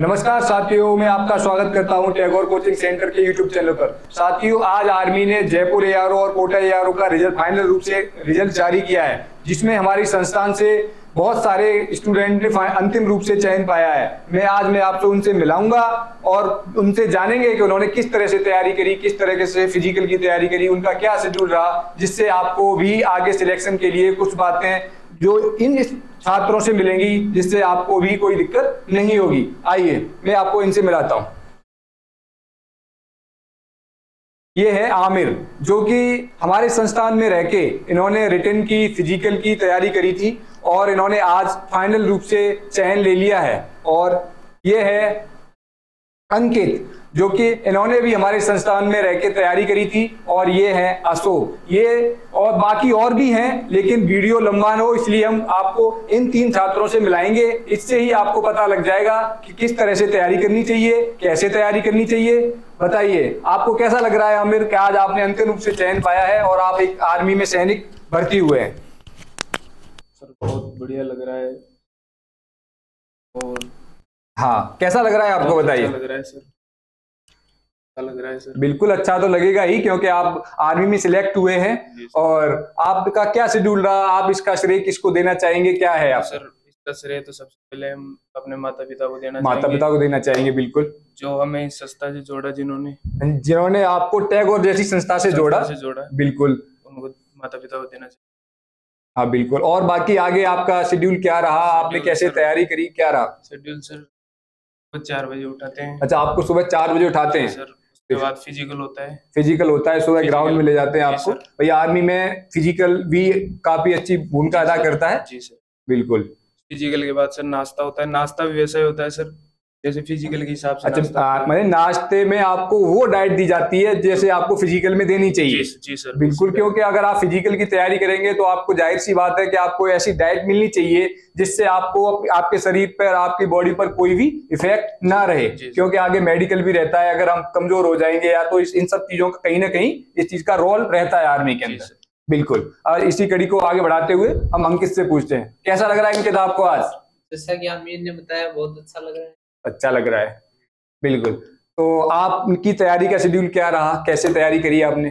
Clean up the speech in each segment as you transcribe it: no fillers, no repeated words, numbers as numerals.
नमस्कार साथियों, मैं आपका स्वागत करता हूं टैगोर कोचिंग सेंटर के YouTube चैनल पर। साथियों, आज आर्मी ने जयपुर एआरओ और कोटा एआरओ का रिजल्ट फाइनल रूप से रिजल्ट जारी किया है, जिसमें हमारी संस्थान से बहुत सारे स्टूडेंट ने अंतिम रूप से चयन पाया है। मैं आज आपसे उनसे मिलाऊंगा और उनसे जानेंगे कि उन्होंने किस तरह से तैयारी करी, किस तरह से फिजिकल की तैयारी करी, उनका क्या शेड्यूल रहा, जिससे आपको भी आगे सिलेक्शन के लिए कुछ बातें जो इन छात्रों से मिलेंगी, जिससे आपको भी कोई दिक्कत नहीं होगी। आइए मैं आपको इनसे मिलाता हूं। ये है आमिर, जो कि हमारे संस्थान में रह के इन्होंने रिटन की, फिजिकल की तैयारी करी थी और इन्होंने आज फाइनल रूप से चयन ले लिया है। और ये है अंकित, जो कि इन्होंने भी हमारे संस्थान में रह के तैयारी करी थी। और ये है अशोक, ये और बाकी और भी हैं, लेकिन वीडियो लंबा न हो इसलिए हम आपको इन तीन छात्रों से मिलाएंगे। इससे ही आपको पता लग जाएगा कि किस तरह से तैयारी करनी चाहिए, कैसे तैयारी करनी चाहिए। बताइए आपको कैसा लग रहा है आमिर कि आज आपने अंतिम रूप से चयन पाया है और आप एक आर्मी में सैनिक भर्ती हुए हैं? सर बहुत बढ़िया लग रहा है। और हाँ, कैसा लग रहा है आपको बताइए? लग रहा है सर, लग रहा है सर। बिल्कुल अच्छा तो लगेगा ही, क्योंकि आप आर्मी में सिलेक्ट हुए हैं। और आपका क्या शेड्यूल रहा, आप इसका श्रेय किसको देना चाहेंगे, क्या है आप? सर इसका श्रेय तो सबसे पहले हम अपने माता पिता को देना चाहेंगे, बिल्कुल, जो हमें इस संस्था से जोड़ा, जिन्होंने आपको टैगोर जैसी संस्था से जोड़ा, बिल्कुल उनको, माता पिता को देना चाहिए। हाँ बिल्कुल। और बाकी आगे आपका शेड्यूल क्या रहा, आपने कैसे तैयारी करी, क्या रहा शेड्यूल? सर 4 बजे उठाते हैं। अच्छा, आपको सुबह 4 बजे उठाते हैं सर, उसके बाद फिजिकल होता है। फिजिकल होता है, सुबह ग्राउंड में ले जाते हैं आपको। भैया आर्मी में फिजिकल भी काफी अच्छी भूमिका अदा करता है। जी सर बिल्कुल। फिजिकल के बाद सर नाश्ता होता है, नाश्ता भी वैसा ही होता है सर जैसे फिजिकल के हिसाब से। अच्छा, मतलब नाश्ते में आपको वो डाइट दी जाती है जैसे आपको फिजिकल में देनी चाहिए? जी सर बिल्कुल, क्योंकि अगर आप फिजिकल की तैयारी करेंगे तो आपको जाहिर सी बात है कि आपको ऐसी डाइट मिलनी चाहिए जिससे आपको आपके शरीर पर, आपकी बॉडी पर कोई भी इफेक्ट ना रहे, क्योंकि आगे मेडिकल भी रहता है। अगर हम कमजोर हो जाएंगे या तो इन सब चीजों का कहीं ना कहीं इस चीज का रोल रहता है आर्मी के अंदर, बिल्कुल। और इसी कड़ी को आगे बढ़ाते हुए हम अंकित से पूछते हैं, कैसा लग रहा है अंकित आपको आज? जैसा कि आमिर ने बताया, बहुत अच्छा लग रहा है। अच्छा लग रहा है, बिल्कुल। तो आपकी तैयारी का शेड्यूल क्या रहा, कैसे तैयारी करी आपने?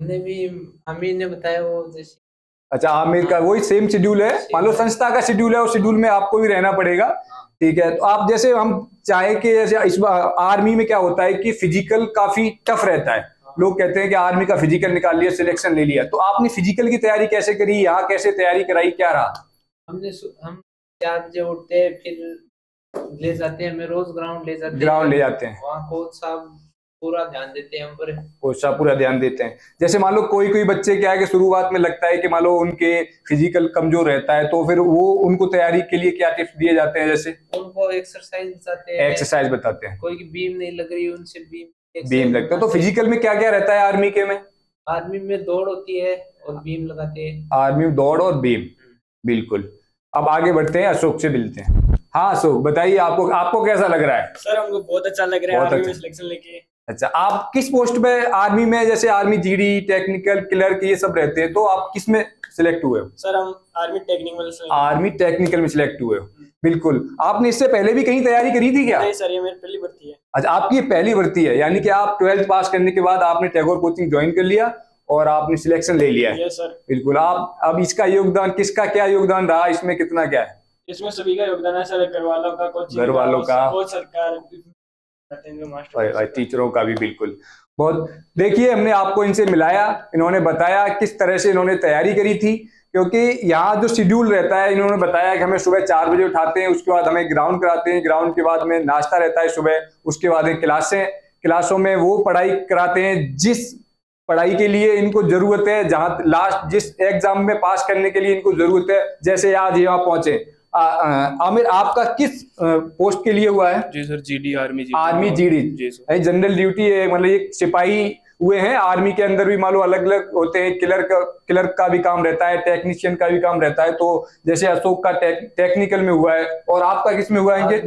हमने भी आमिर ने बताया वो जैसे। अच्छा, आमिर का वही सेम शेड्यूल है, मान लो संस्था का शेड्यूल है, उस शेड्यूल में आपको भी रहना पड़ेगा, ठीक है। तो आप जैसे हम चाहे कि जैसे इस बार आर्मी में क्या होता है कि फिजिकल काफी टफ रहता है, लोग कहते हैं कि आर्मी का फिजिकल निकाल लिया, सिलेक्शन ले लिया, तो आपने फिजिकल की तैयारी कैसे करी, यहाँ कैसे तैयारी कराई, क्या रहा? हम 4 बजे उठते हैं, फिर ले जाते हैं हमें रोज ग्राउंड ले जाते हैं। वहाँ कोच साहब पूरा ध्यान देते हैं हम पर, कोच साहब पूरा ध्यान देते हैं। जैसे मान लो कोई बच्चे क्या है कि शुरुआत में लगता है कि मान लो उनके फिजिकल कमजोर रहता है, तो फिर वो उनको तैयारी के लिए क्या टिप्स दिए जाते हैं? जैसे उनको एक्सरसाइज बताते हैं, कोई की बीम नहीं लग रही उनसे बीम लगता है। तो फिजिकल में क्या क्या रहता है आर्मी के में? आर्मी में दौड़ होती है और बीम लगाते हैं। आर्मी में दौड़ और बीम, बिल्कुल। अब आगे बढ़ते हैं, अशोक से मिलते हैं। हाँ अशोक, बताइए आपको कैसा लग रहा है? सर हमको बहुत अच्छा लग रहा है आर्मी में सिलेक्शन लेके। अच्छा, आप किस पोस्ट पे आर्मी में, जैसे आर्मी जीडी, टेक्निकल, क्लर्क ये सब रहते हैं, तो आप किस में सिलेक्ट हुए हो? सर हम आर्मी टेक्निकल में सिलेक्ट हुए हो, बिल्कुल। आपने इससे पहले भी कहीं तैयारी करी थी क्या? नहीं सर, ये मेरी पहली भर्ती है। अच्छा, आपकी पहली भर्ती है, यानी कि आप 12th पास करने के बाद आपने टैगोर कोचिंग ज्वाइन कर लिया और आपने सिलेक्शन ले लिया है, बिल्कुल। आप अब इसका योगदान, किसका क्या योगदान रहा इसमें, कितना क्या है इसमें? सभी का योगदान है सर, घर वालों का, कोचिंग, सरकार, टीचरों का भी, बिल्कुल। बहुत देखिए, हमने आपको इनसे मिलाया, इन्होंने बताया किस तरह से इन्होंने तैयारी करी थी, क्योंकि यहाँ जो शेड्यूल रहता है, इन्होंने बताया कि हमें सुबह 4 बजे उठाते हैं, उसके बाद हमें ग्राउंड कराते हैं, ग्राउंड के बाद में नाश्ता रहता है सुबह, उसके बाद क्लासों में वो पढ़ाई कराते हैं जिस पढ़ाई के लिए इनको जरूरत है, जहां लास्ट जिस एग्जाम में पास करने के लिए इनको जरूरत है, जैसे आज यहाँ पहुंचे। आमिर आपका किस पोस्ट के लिए हुआ है? जी sir, GD, army GD general duty है, मतलब ये सिपाही हुए हैं। आर्मी के अंदर भी मान लो अलग अलग होते हैं, क्लर्क का भी काम रहता है, टेक्नीशियन का भी काम रहता है। तो जैसे अशोक का टेक्निकल में हुआ है और आपका किस में हुआ है?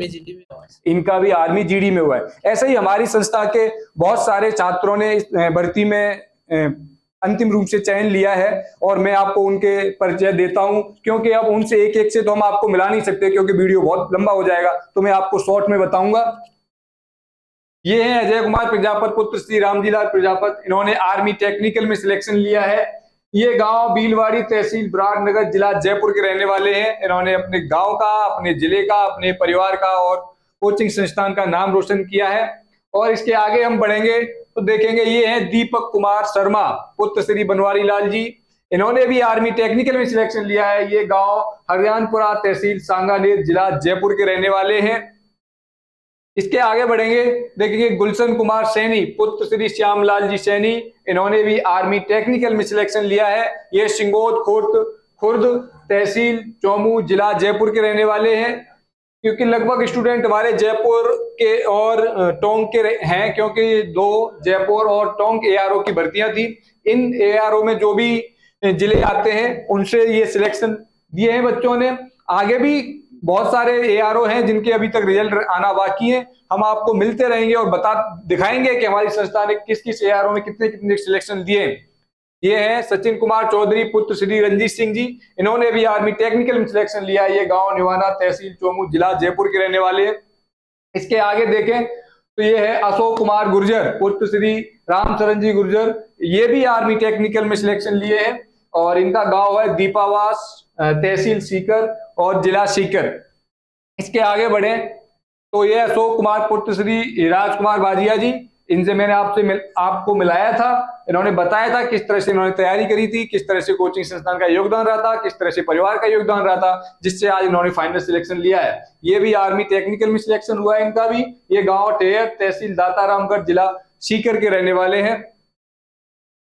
इनका भी आर्मी जीडी में हुआ है। ऐसे ही हमारी संस्था के बहुत सारे छात्रों ने भर्ती में अंतिम रूप से चयन लिया है और मैं आपको उनके परिचय देता हूं, क्योंकि अब उनसे एक एक से तो हम आपको मिला नहीं सकते क्योंकि वीडियो बहुत लंबा हो जाएगा, तो मैं आपको शॉर्ट में बताऊंगा। ये हैं अजय कुमार, प्रजापत पुत्र श्री रामजीलाल प्रजापत, इन्होंने आर्मी टेक्निकल में सिलेक्शन लिया है। ये गांव भीलवाड़ी, तहसील बुराड़नगर, जिला जयपुर के रहने वाले हैं। इन्होंने अपने गांव का, अपने जिले का, अपने परिवार का और कोचिंग संस्थान का नाम रोशन किया है। और इसके आगे हम बढ़ेंगे तो देखेंगे ये हैं दीपक कुमार शर्मा, पुत्र श्री बनवारी लाल जी, इन्होंने भी आर्मी टेक्निकल में सिलेक्शन लिया है। ये गांव हरियाणपुरा, तहसील सांगानेर, जिला जयपुर के रहने वाले हैं। इसके आगे बढ़ेंगे देखेंगे गुलशन कुमार सैनी, पुत्र श्री श्यामलाल जी सैनी, इन्होंने भी आर्मी टेक्निकल में सिलेक्शन लिया है। ये सिंगोद खुर्द, तहसील चौमू, जिला जयपुर के रहने वाले हैं, क्योंकि लगभग स्टूडेंट हमारे जयपुर के और टोंक के हैं, क्योंकि दो जयपुर और टोंक एआरओ की भर्तियां थी। इन एआरओ में जो भी जिले आते हैं उनसे ये सिलेक्शन दिए हैं बच्चों ने। आगे भी बहुत सारे एआरओ हैं जिनके अभी तक रिजल्ट आना बाकी है। हम आपको मिलते रहेंगे और दिखाएंगे कि हमारी संस्था ने किस किस एआरओ में कितने कितने सिलेक्शन दिए। ये हैं सचिन कुमार चौधरी, पुत्र श्री रंजीत सिंह जी, इन्होंने भी आर्मी टेक्निकल में सिलेक्शन लिया। ये गांव निवाना, तहसील चोमू, जिला जयपुर के रहने वाले हैं। इसके आगे देखें तो ये है अशोक कुमार गुर्जर, पुत्र श्री रामचरण जी गुर्जर, ये भी आर्मी टेक्निकल में सिलेक्शन लिए हैं और इनका गांव है दीपावास, तहसील सीकर और जिला सीकर। इसके आगे बढ़े तो ये अशोक कुमार पुत्र श्री राजकुमार बाजिया जी, इनसे मैंने आपको मिलाया था। इन्होंने बताया था किस तरह से इन्होंने तैयारी करी थी, किस तरह से कोचिंग संस्थान का योगदान रहा था, किस तरह से परिवार का योगदान रहा था, जिससे आज इन्होंने फाइनल सिलेक्शन लिया है। ये भी आर्मी टेक्निकल में सिलेक्शन हुआ है इनका भी। ये गाँव टेयर, तहसील दातारामगढ़, जिला सीकर के रहने वाले हैं।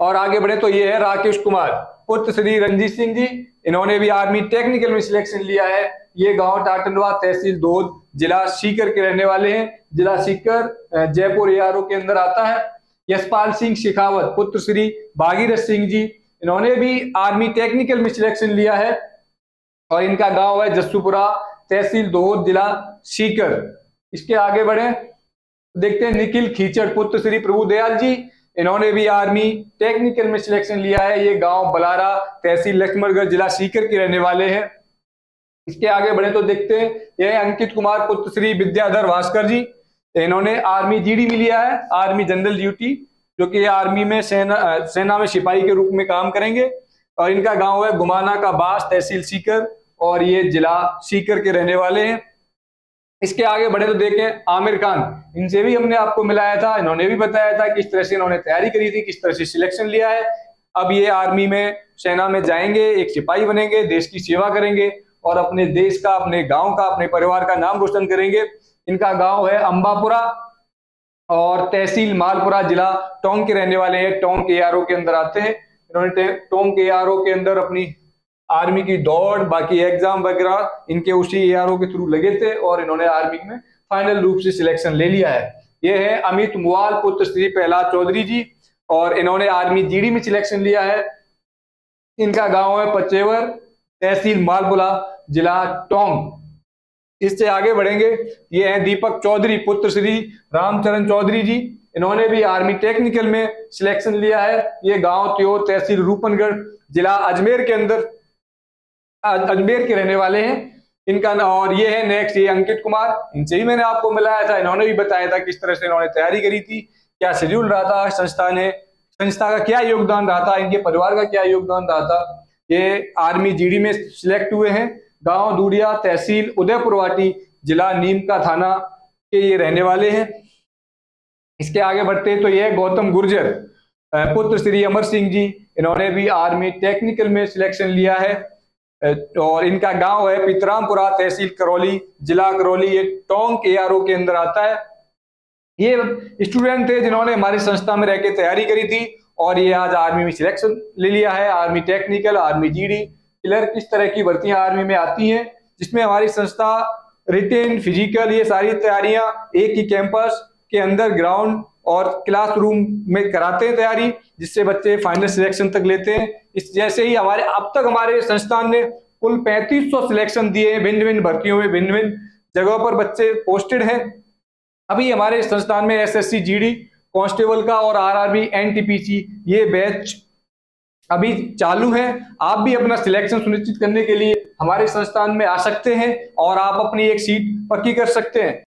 और आगे बढ़े तो ये है राकेश कुमार, पुत्र श्री रंजीत सिंह जी, इन्होंने भी आर्मी टेक्निकल में सिलेक्शन लिया है। ये गांव टाटनवा, तहसील दोद, जिला सीकर के रहने वाले हैं। जिला सीकर जयपुर एआरओ के अंदर आता है। यशपाल सिंह शिखावत, पुत्र श्री भागीरथ सिंह जी, इन्होंने भी आर्मी टेक्निकल में सिलेक्शन लिया है और इनका गांव है जस्सूपुरा, तहसील दोद, जिला सीकर। इसके आगे बढ़े देखते हैं निखिल खीचर, पुत्र श्री प्रभुदयाल जी, इन्होंने भी आर्मी टेक्निकल में सिलेक्शन लिया है। ये गांव बलारा, तहसील लक्ष्मणगढ़, जिला सीकर के रहने वाले हैं। इसके आगे बढ़े तो देखते हैं यह अंकित कुमार पुत्र श्री विद्याधर भास्कर जी, इन्होंने आर्मी जीडी भी लिया है, आर्मी जनरल ड्यूटी, जो कि आर्मी में सेना में सिपाही के रूप में काम करेंगे और इनका गाँव है गुमाना का बास, तहसील सीकर और ये जिला सीकर के रहने वाले हैं। इसके आगे बढ़े तो देखें आमिर खान, इनसे भी हमने आपको मिलाया था। इन्होंने भी बताया था किस तरह से इन्होंने तैयारी करी थी, किस तरह से सिलेक्शन लिया है। अब ये आर्मी में, सेना में जाएंगे, एक सिपाही बनेंगे, देश की सेवा करेंगे और अपने देश का, अपने गांव का, अपने परिवार का नाम रोशन करेंगे। इनका गाँव है अम्बापुरा और तहसील मालपुरा, जिला टोंक के रहने वाले हैं। टोंक एआरओ के अंदर आते हैं। इन्होंने टोंक एआरओ के अंदर अपनी आर्मी की दौड़, बाकी एग्जाम वगैरह इनके उसी एआरओ के थ्रू लगे थे और इन्होंने आर्मी में फाइनल रूप से सिलेक्शन ले लिया है। ये है अमित मोवाल, पुत्र श्री प्रहलाद चौधरी जी, और इन्होंने आर्मी जीडी में सिलेक्शन लिया है। इनका गांव है पचेवर, तहसील मालपुरा, जिला टोंक। इससे आगे बढ़ेंगे ये है दीपक चौधरी, पुत्र श्री रामचरण चौधरी जी, इन्होंने भी आर्मी टेक्निकल में सिलेक्शन लिया है। ये गाँव त्योर, तहसील रूपनगढ़, जिला अजमेर के अंदर, अजमेर के रहने वाले हैं इनका। और ये है नेक्स्ट, ये अंकित कुमार, इनसे ही मैंने आपको मिलाया था। इन्होंने भी बताया था किस तरह से इन्होंने तैयारी करी थी, क्या शेड्यूल रहा था, संस्था का क्या योगदान रहा था, इनके परिवार का क्या योगदान रहा था। ये आर्मी जीडी में सिलेक्ट हुए हैं। गांव दूरिया, तहसील उदयपुरवाटी, जिला नीमका थाना के ये रहने वाले हैं। इसके आगे बढ़ते हैं तो ये गौतम गुर्जर, पुत्र श्री अमर सिंह जी, इन्होंने भी आर्मी टेक्निकल में सिलेक्शन लिया है और इनका गांव है पितरामपुरा, तहसील करौली, जिला करौली, ये टोंक एआरओ के अंदर आता है। ये स्टूडेंट थे जिन्होंने हमारी संस्था में रहकर तैयारी करी थी और ये आज आर्मी में सिलेक्शन ले लिया है। Army technical, army GD clerk, किस तरह की भर्तियां आर्मी में आती हैं, जिसमें हमारी संस्था रिटेन, फिजिकल, ये सारी तैयारियां एक ही कैंपस के अंदर ग्राउंड और क्लासरूम में कराते हैं तैयारी, जिससे बच्चे फाइनल सिलेक्शन तक लेते हैं। इस जैसे ही हमारे अब तक हमारे संस्थान ने कुल 3500 सिलेक्शन दिए हैं, भिन्न भिन्न भर्तियों में, भिन्न भिन्न जगहों पर बच्चे पोस्टेड हैं। अभी हमारे संस्थान में एसएससी जीडी, कांस्टेबल का और आरआरबी एनटीपीसी, ये बैच अभी चालू है। आप भी अपना सिलेक्शन सुनिश्चित करने के लिए हमारे संस्थान में आ सकते हैं और आप अपनी एक सीट पक्की कर सकते हैं।